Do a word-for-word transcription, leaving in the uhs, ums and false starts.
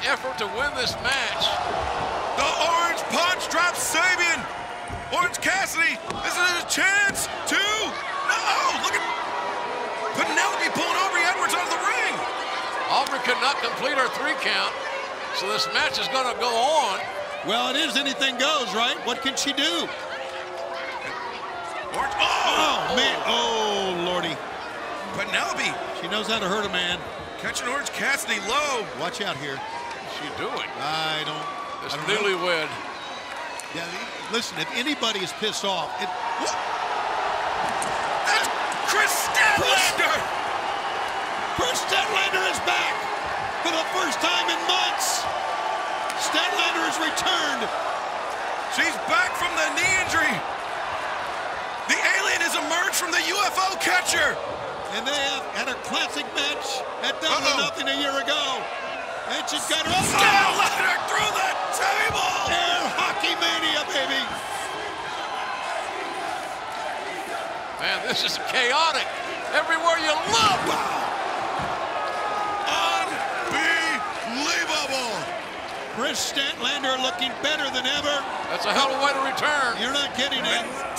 the effort to win this match. The orange punch drops Sabian. Orange Cassidy, this is a chance to, no, look at Penelope pulling Aubrey Edwards out of the ring. Aubrey could not complete her three count, so this match is gonna go on. Well, it is anything goes, right? What can she do? Orange, oh, oh, man, oh, lordy. Penelope. She knows how to hurt a man. Catching Orange Cassidy low. Watch out here. What's she doing? I don't. This newlywed. Yeah, listen, if anybody is pissed off, it. What? That's Kris Statlander! Kris Statlander is back for the first time in months. Statlander has returned. She's back from the knee injury. The alien has emerged from the U F O catcher. And they had a classic match at Double or Nothing a year ago. And she's got her own. Statlander through the table! Air hockey mania, baby! Man, this is chaotic. Everywhere you look! Unbelievable! Kris Statlander looking better than ever. That's a hell of a way to return. You're not getting it.